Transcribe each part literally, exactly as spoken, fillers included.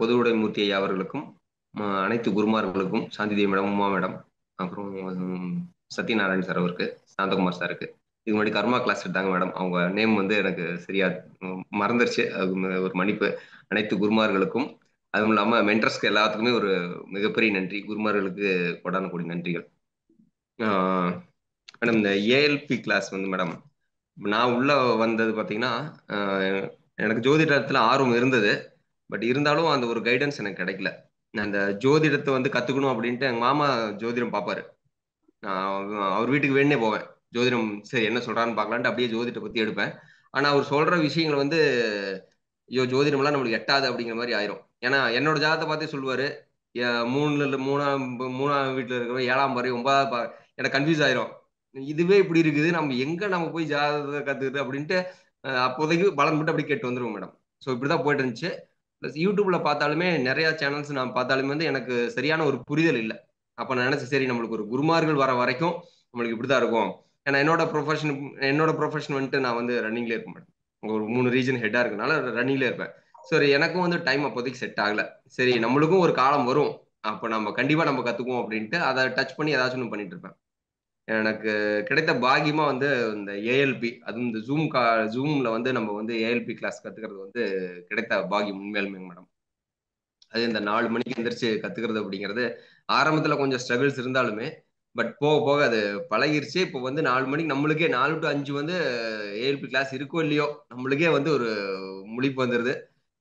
பொதுவுடை மூர்த்தி ஐயா அவர்களுக்கும் அனைத்து குருமார்களுக்கும் சாந்திதேவி மேடம், உமா மேடம், அப்புறம் சத்யநாராயண் சார் அவருக்கு, சாந்தகுமார் சாருக்கு. இதுக்கு முன்னாடி கர்மா கிளாஸ் எடுத்தாங்க மேடம், அவங்க நேம் வந்து எனக்கு சரியா மறந்துருச்சு, அது ஒரு மன்னிப்பு. அனைத்து குருமார்களுக்கும் அதுவும் இல்லாமல் மென்டர்ஸ்க்கு எல்லாத்துக்குமே ஒரு மிகப்பெரிய நன்றி, குருமார்களுக்கு கொடான கூடிய நன்றிகள். மேடம் இந்த ஏஎல்பி கிளாஸ் வந்து மேடம் நான் உள்ளே வந்தது பார்த்தீங்கன்னா எனக்கு ஜோதிடத்தில் ஆர்வம் இருந்தது, பட் இருந்தாலும் அந்த ஒரு கைடன்ஸ் எனக்கு கிடைக்கல. நான் அந்த ஜோதிடத்தை வந்து கற்றுக்கணும் அப்படின்ட்டு எங்கள் மாமா ஜோதிடம் பார்ப்பாரு, நான் அவர் வீட்டுக்கு வேணே போவேன், ஜோதிடம் சரி என்ன சொல்கிறான்னு பார்க்கலான்ட்டு அப்படியே ஜோதிடத்தை பற்றி எடுப்பேன். ஆனால் அவர் சொல்கிற விஷயங்கள் வந்து ஐயோ ஜோதிடம்லாம் நம்மளுக்கு எட்டாது அப்படிங்கிற மாதிரி ஆயிரும். ஏன்னா என்னோட ஜாதத்தை பார்த்தே சொல்லுவார், மூணுல மூணாம் மூணாம் வீட்டில் இருக்கிற ஏழாம் பாறை ஒன்பதாம் பா எனக்கு கன்ஃபியூஸ் ஆயிரும், இதுவே இப்படி இருக்குது, நம்ம எங்கே நம்ம போய் ஜாதகத்தை கற்றுக்குது அப்படின்ட்டு அப்போதைக்கு பலன் மட்டும் அப்படி கேட்டு வந்துடுவோம் மேடம். ஸோ இப்படி தான் போயிட்டு இருந்துச்சு. ப்ளஸ் யூடியூப்பில் பார்த்தாலுமே நிறையா சேனல்ஸ் நான் பார்த்தாலுமே வந்து எனக்கு சரியான ஒரு புரிதல் இல்லை. அப்போ நான் நினச்சேன் சரி நம்மளுக்கு ஒரு குருமார்கள் வர வரைக்கும் நம்மளுக்கு இப்படி தான் இருக்கும். ஏன்னா என்னோட ப்ரொஃபஷன் என்னோட ப்ரொஃபஷன் வந்துட்டு நான் வந்து ரன்னிங்லேயே இருப்பேன் மேடம், ஒரு மூணு ரீஜன் ஹெட்டாக இருக்கனால ரன்னிங்லேயே இருப்பேன். சரி எனக்கும் வந்து டைம் அப்போதைக்கு செட் ஆகலை, சரி நம்மளுக்கும் ஒரு காலம் வரும் அப்போ நம்ம கண்டிப்பாக நம்ம கற்றுக்குவோம் அப்படின்ட்டு அதை டச் பண்ணி ஏதாச்சும் ஒன்று பண்ணிட்டு இருப்பேன். எனக்கு கிடைத்த பாக்கியமாக வந்து இந்த ஏஎல்பி, அதுவும் இந்த ஜூம் கா ஜூமில் வந்து நம்ம வந்து ஏஎல்பி கிளாஸ் கற்றுக்கிறது வந்து கிடைத்த பாக்கியம் உண்மையாலுமே மேடம். அது இந்த நாலு மணிக்கு எந்திரிச்சு கற்றுக்கிறது அப்படிங்கிறது ஆரம்பத்தில் கொஞ்சம் ஸ்ட்ரகிள்ஸ் இருந்தாலுமே பட் போக போக அது பழகிருச்சு. இப்போ வந்து நாலு மணிக்கு நம்மளுக்கே நாலு டு அஞ்சு வந்து ஏஎல்பி கிளாஸ் இருக்கோ இல்லையோ நம்மளுக்கே வந்து ஒரு முழிப்பு வந்துடுது.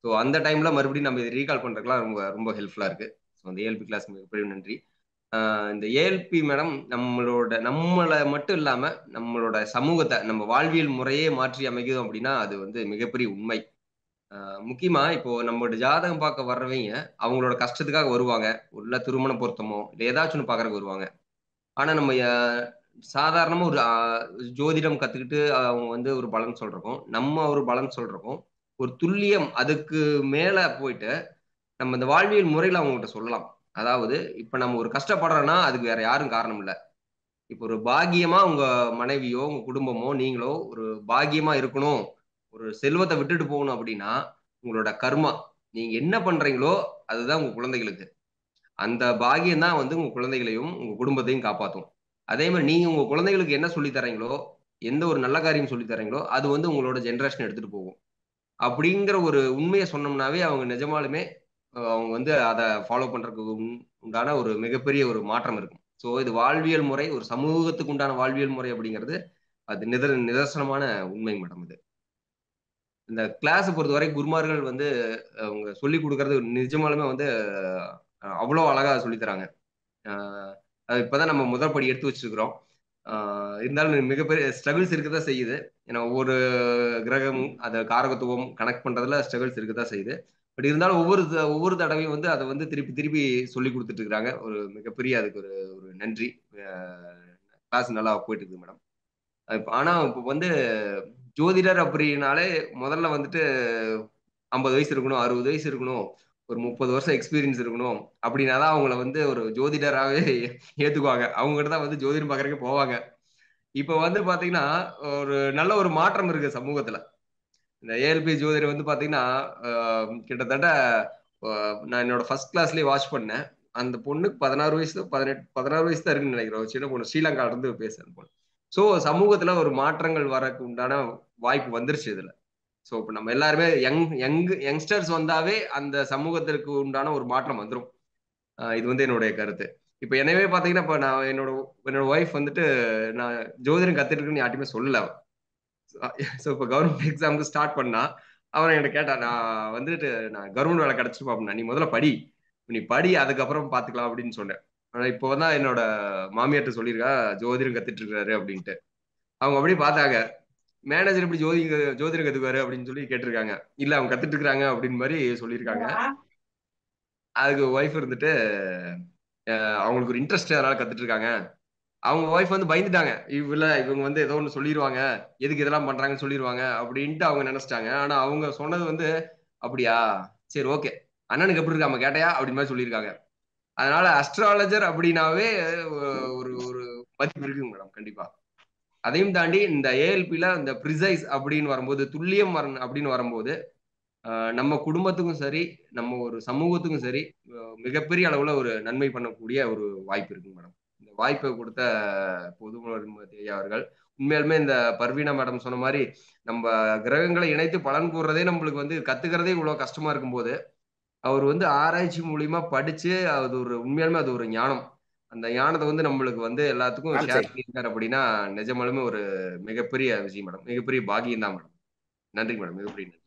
ஸோ அந்த டைமில் மறுபடியும் நம்ம இதை ரீகால் பண்ணுறதுக்குலாம் ரொம்ப ரொம்ப ஹெல்ப்ஃபுல்லாக இருக்குது. ஸோ அந்த ஏஎல்பி கிளாஸ் மிகப்பெரிய நன்றி. இந்த ஏஎல்பி மேடம் நம்மளோட நம்மளை மட்டும் இல்லாமல் நம்மளோட சமூகத்தை நம்ம வாழ்வியல் முறையே மாற்றி அமைக்குதோம் அப்படின்னா அது வந்து மிகப்பெரிய உண்மை. முக்கியமாக இப்போது நம்மளோட ஜாதகம் பார்க்க வர்றவங்க அவங்களோட கஷ்டத்துக்காக வருவாங்க, உள்ள திருமண பொருத்தமோ இல்லை ஏதாச்சும் ஒன்று பார்க்குறக்கு வருவாங்க. ஆனால் நம்ம சாதாரணமாக ஒரு ஜோதிடம் கற்றுக்கிட்டு அவங்க வந்து ஒரு பலன் சொல்கிறோம், நம்ம ஒரு பலன் சொல்கிறோம், ஒரு துல்லியம் அதுக்கு மேலே போயிட்டு நம்ம இந்த வாழ்வியல் முறையில் அவங்ககிட்ட சொல்லலாம். அதாவது இப்போ நம்ம ஒரு கஷ்டப்படுறோன்னா அதுக்கு வேற யாரும் காரணம் இல்லை. இப்போ ஒரு பாக்கியமாக உங்கள் மனைவியோ உங்கள் குடும்பமோ நீங்களோ ஒரு பாக்கியமாக இருக்கணும், ஒரு செல்வத்தை விட்டுட்டு போகணும் அப்படின்னா உங்களோட கர்மா, நீங்கள் என்ன பண்ணுறீங்களோ அதுதான் உங்கள் குழந்தைகளுக்கு, அந்த பாக்கியம்தான் வந்து உங்கள் குழந்தைகளையும் உங்கள் குடும்பத்தையும் காப்பாற்றும். அதே மாதிரி நீங்கள் உங்கள் குழந்தைகளுக்கு என்ன சொல்லித்தரீங்களோ, எந்த ஒரு நல்ல காரியம் சொல்லித்தரீங்களோ அது வந்து உங்களோட ஜென்ரேஷன் எடுத்துகிட்டு போகும் அப்படிங்கிற ஒரு உண்மையை சொன்னோம்னாவே அவங்க நிஜமாலுமே அவங்க வந்து அதை ஃபாலோ பண்ணுறதுக்கு உண்டான ஒரு மிகப்பெரிய ஒரு மாற்றம் இருக்கும். ஸோ இது வாழ்வியல் முறை, ஒரு சமூகத்துக்கு உண்டான வாழ்வியல் முறை அப்படிங்கிறது அது நிதர் நிதர்சனமான உண்மை மேடம். இது இந்த கிளாஸை பொறுத்தவரை குருமார்கள் வந்து அவங்க சொல்லி கொடுக்கறது நிஜமாலுமே வந்து அவ்வளோ அழகாக சொல்லித்தராங்க. இப்போ தான் நம்ம முதல் படி எடுத்து வச்சுருக்கிறோம், இருந்தாலும் மிகப்பெரிய ஸ்ட்ரகிள்ஸ் இருக்க தான் செய்யுது. ஏன்னா ஒவ்வொரு கிரகமும் அதை காரகத்துவம் கனெக்ட் பண்ணுறதுல ஸ்ட்ரகிள்ஸ் இருக்க தான் செய்யுது. பட் இருந்தாலும் ஒவ்வொரு ஒவ்வொரு தடவையும் வந்து அதை வந்து திருப்பி திருப்பி சொல்லி கொடுத்துட்டு இருக்கிறாங்க, ஒரு மிகப்பெரிய அதுக்கு ஒரு ஒரு நன்றி. கிளாஸ் நல்லா போயிட்டு இருக்குது மேடம். இப்போ ஆனால் இப்போ வந்து ஜோதிடர் அப்படின்னாலே முதல்ல வந்துட்டு ஐம்பது வயசு இருக்கணும், அறுபது வயசு இருக்கணும், ஒரு முப்பது வருஷம் எக்ஸ்பீரியன்ஸ் இருக்கணும் அப்படின்னா தான் அவங்கள வந்து ஒரு ஜோதிடராகவே ஏற்றுக்குவாங்க, அவங்ககிட்ட தான் வந்து ஜோதிடம் பார்க்குறதுக்கு போவாங்க. இப்போ வந்து பார்த்தீங்கன்னா ஒரு நல்ல ஒரு மாற்றம் இருக்குது சமூகத்தில். இந்த ஏஎல்பி ஜோதிடர் வந்து பார்த்தீங்கன்னா கிட்டத்தட்ட நான் என்னோட ஃபர்ஸ்ட் கிளாஸ்லேயே வாட்ச் பண்ணேன். அந்த பொண்ணுக்கு பதினாறு வயசு பதினெட்டு பதினாறு வயசு தான் இருக்குன்னு நினைக்கிறேன், சின்ன பொண்ணு, ஸ்ரீலங்காவிலேருந்து பேசுகிற பொண்ணு. ஸோ சமூகத்தில் ஒரு மாற்றங்கள் வரக்கு உண்டான வாய்ப்பு வந்துருச்சு இதில். ஸோ இப்போ நம்ம எல்லாருமே யங் யங் யங்ஸ்டர்ஸ் வந்தாவே அந்த சமூகத்திற்கு உண்டான ஒரு மாற்றம் வந்துடும், இது வந்து என்னுடைய கருத்து. இப்போ எனவே பார்த்தீங்கன்னா இப்போ நான் என்னோட என்னோட ஒய்ஃப் வந்துட்டு நான் ஜோதிடம் கற்றுட்டுருக்குன்னு யார்ட்டுமே சொல்லலை. ஸோ இப்போ கவர்மெண்ட் எக்ஸாமுக்கு ஸ்டார்ட் பண்ணா அவன் என்கிட்ட கேட்டா, நான் வந்துட்டு நான் கவர்மெண்ட் வேலை கிடச்சிட்டு பார்ப்பேன், நீ முதல்ல படி நீ படி அதுக்கப்புறம் பார்த்துக்கலாம் அப்படின்னு சொன்னேன். ஆனால் இப்போ தான் என்னோட மாமியார்கிட்ட சொல்லியிருக்கா ஜோதிடம் கற்றுட்டு இருக்கிறாரு அப்படின்ட்டு. அவங்க அப்படியே பார்த்தாங்க, மேனேஜர் எப்படி ஜோதி ஜோதிடம் கத்துக்காரு அப்படின்னு சொல்லி கேட்டிருக்காங்க. இல்ல அவங்க கத்துட்டு இருக்கிறாங்க அப்படின்னு மாதிரி சொல்லியிருக்காங்க. அதுக்கு ஒய்ஃப் இருந்துட்டு அவங்களுக்கு ஒரு இன்ட்ரெஸ்ட் அதனால கத்துட்டு இருக்காங்க. அவங்க ஒய்ஃப் வந்து பயந்துட்டாங்க, இவ்வளோ இவங்க வந்து ஏதோ ஒன்று சொல்லிடுவாங்க, எதுக்கு இதெல்லாம் பண்றாங்கன்னு சொல்லிடுவாங்க அப்படின்ட்டு அவங்க நினைச்சிட்டாங்க. ஆனா அவங்க சொன்னது வந்து அப்படியா சரி ஓகே அண்ணனுக்கு எப்படி இருக்காம கேட்டையா அப்படின்னு மாதிரி சொல்லியிருக்காங்க. அதனால அஸ்ட்ராலஜர் அப்படின்னாவே ஒரு ஒரு மதிப்பு இருக்குங்க மேடம் கண்டிப்பா. அதையும் தாண்டி இந்த ஏஎல்பியில் இந்த ப்ரிசைஸ் அப்படின்னு வரும்போது, துல்லியம் வரணும் அப்படின்னு வரும்போது நம்ம குடும்பத்துக்கும் சரி, நம்ம ஒரு சமூகத்துக்கும் சரி மிகப்பெரிய அளவுல ஒரு நன்மை பண்ணக்கூடிய ஒரு வாய்ப்பு இருக்கு மேடம். இந்த வாய்ப்பை கொடுத்த பொதுமக்கள் ஐயா அவர்கள் உண்மையாலுமே இந்த பர்வீனா மேடம் சொன்ன மாதிரி நம்ம கிரகங்களை இணைத்து பலன் கூறுறதே நம்மளுக்கு வந்து கத்துக்கிறதே இவ்வளவு கஷ்டமா இருக்கும்போது அவர் வந்து ஆராய்ச்சி மூலியமா படிச்சு அது ஒரு உண்மையாலுமே அது ஒரு ஞானம், அந்த ஞானத்தை வந்து நம்மளுக்கு வந்து எல்லாத்துக்கும் ஷேர் பண்ணியிருக்காரு அப்படின்னா நிஜமாலுமே ஒரு மிகப்பெரிய விஷயம் மேடம், மிகப்பெரிய பாகியம் தான் மேடம். நன்றி மேடம், மிகப்பெரிய நன்றி.